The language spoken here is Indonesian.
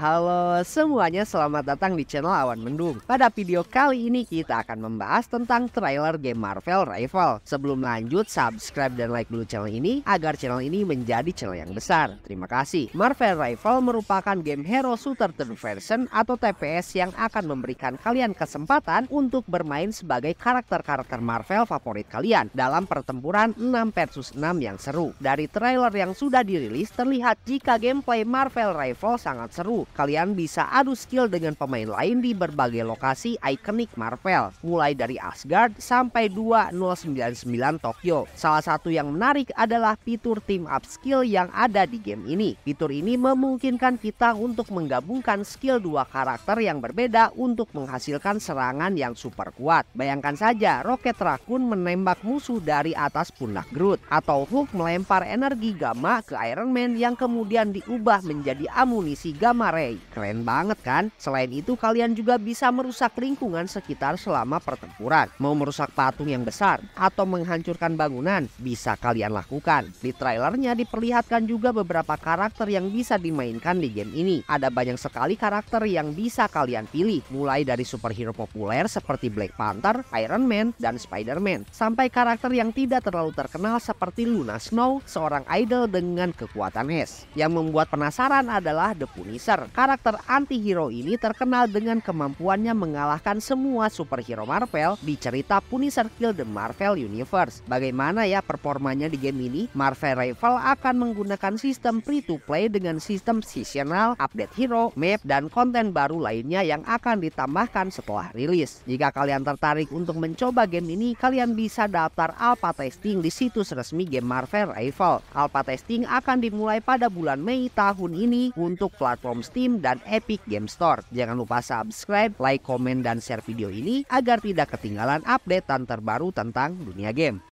Halo semuanya, selamat datang di channel Awan Mendunx. Pada video kali ini kita akan membahas tentang trailer game Marvel Rival. Sebelum lanjut, subscribe dan like dulu channel ini agar channel ini menjadi channel yang besar. Terima kasih. Marvel Rival merupakan game hero shooter third person atau TPS yang akan memberikan kalian kesempatan untuk bermain sebagai karakter-karakter Marvel favorit kalian dalam pertempuran 6 versus 6 yang seru. Dari trailer yang sudah dirilis terlihat jika gameplay Marvel Rival sangat seru. Kalian bisa adu skill dengan pemain lain di berbagai lokasi ikonik Marvel, mulai dari Asgard sampai 2099 Tokyo. Salah satu yang menarik adalah fitur team up skill yang ada di game ini. Fitur ini memungkinkan kita untuk menggabungkan skill dua karakter yang berbeda untuk menghasilkan serangan yang super kuat. Bayangkan saja Rocket Raccoon menembak musuh dari atas pundak Groot, atau Hulk melempar energi gamma ke Iron Man yang kemudian diubah menjadi amunisi gamma. Keren banget kan? Selain itu kalian juga bisa merusak lingkungan sekitar selama pertempuran. Mau merusak patung yang besar atau menghancurkan bangunan, bisa kalian lakukan. Di trailernya diperlihatkan juga beberapa karakter yang bisa dimainkan di game ini. Ada banyak sekali karakter yang bisa kalian pilih, mulai dari superhero populer seperti Black Panther, Iron Man, dan Spider-Man, sampai karakter yang tidak terlalu terkenal seperti Luna Snow, seorang idol dengan kekuatan es. Yang membuat penasaran adalah The Punisher. Karakter anti-hero ini terkenal dengan kemampuannya mengalahkan semua superhero Marvel di cerita Punisher Kill the Marvel Universe. Bagaimana ya performanya di game ini? Marvel Rival akan menggunakan sistem free to play dengan sistem seasonal, update hero, map, dan konten baru lainnya yang akan ditambahkan setelah rilis. Jika kalian tertarik untuk mencoba game ini, kalian bisa daftar alpha testing di situs resmi game Marvel Rival. Alpha testing akan dimulai pada bulan Mei tahun ini untuk platform Steam dan Epic Game Store. Jangan lupa subscribe, like, komen, dan share video ini agar tidak ketinggalan updatean terbaru tentang dunia game.